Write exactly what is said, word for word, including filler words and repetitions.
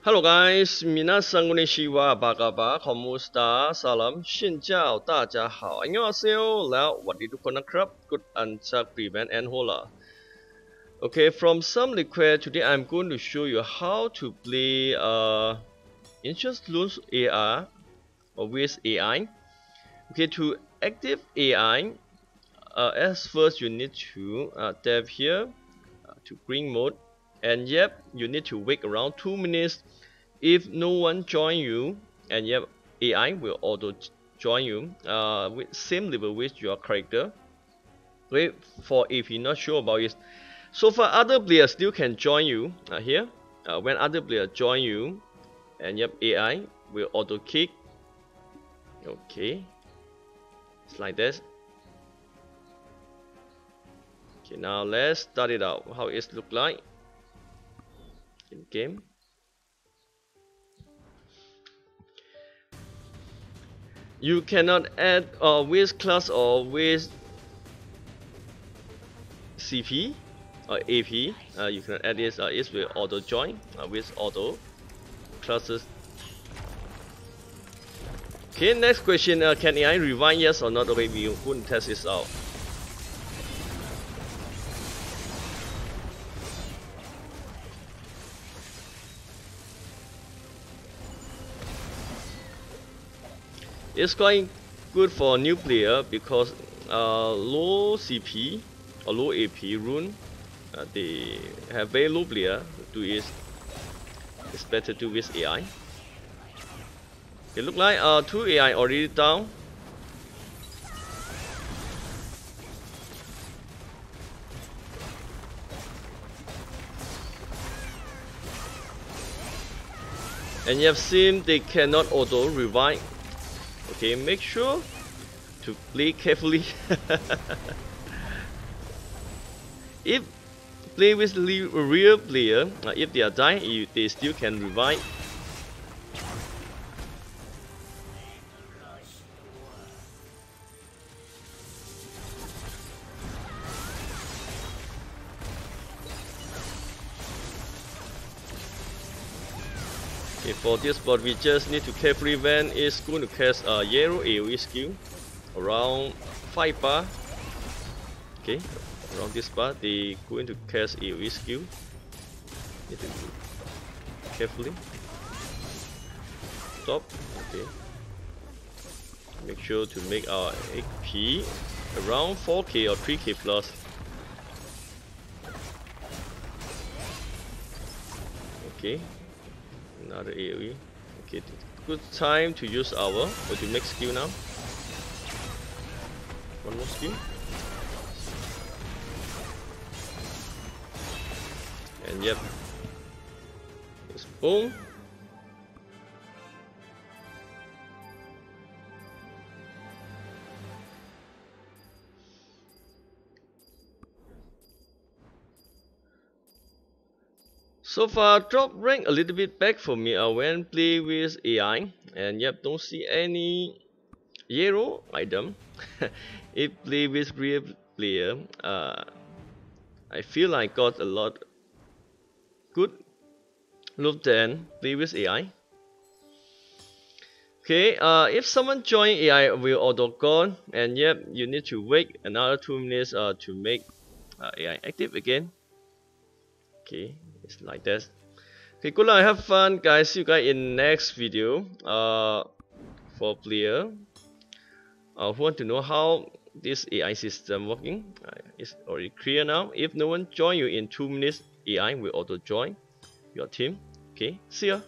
Hello guys, minasan konnichiwa, bagaba, komusta, salam, xin jiao, da jia hao, annyeonghaseyo, lao, what did you call crap? Good answer, prevent and hola. Okay, from some request today, I'm going to show you how to play uh, Ancient Ruin A R or with A I. Okay, to active A I, uh, as first you need to uh, tap here uh, to green mode. And yep, you need to wait around two minutes. If no one join you, and yep, A I will auto join you uh, with same level with your character. Wait for if you're not sure about it. So far other players still can join you uh, here. Uh, when other player join you, and yep, A I will auto kick. Okay, it's like this. Okay, now let's start it out. How it look like? In game. You cannot add uh, with class or with C P or A P. Uh, you cannot add this. Uh, it's with auto join uh, with auto classes. Okay, next question. Uh, can A I rewind? Yes or not? Okay, we won't test this out. It's quite good for a new player because uh, low C P or low A P rune, uh, they have very low player. Do is it's better to with A I. It look like uh, two A I already down. And you have seen they cannot auto revive. Okay, make sure to play carefully. If play with the real player, uh, if they are dying, you, they still can revive. Okay, for this bot, we just need to carefully when it's going to cast a yellow A O E skill around five bar. Okay, around this bar, they're going to cast A O E skill. Need to carefully. Stop. Okay. Make sure to make our H P around four K or three K plus. Okay. Another A O E. Okay, good time to use our or to make skill now. One more skill. And yep. It's boom. So far, drop rank a little bit back for me uh, when play with A I, and yep, don't see any yellow item. If play with real player, uh, I feel I got a lot good look than play with A I. Okay, uh, if someone join A I, will auto gone, and yep, you need to wait another two minutes uh, to make uh, A I active again. Okay. It's like that. Okay, good luck, have fun guys, see you guys in next video. Uh, for player uh, who want to know how this A I system working, uh, it's already clear now. If no one join you in two minutes, A I will auto join your team. Okay, see ya.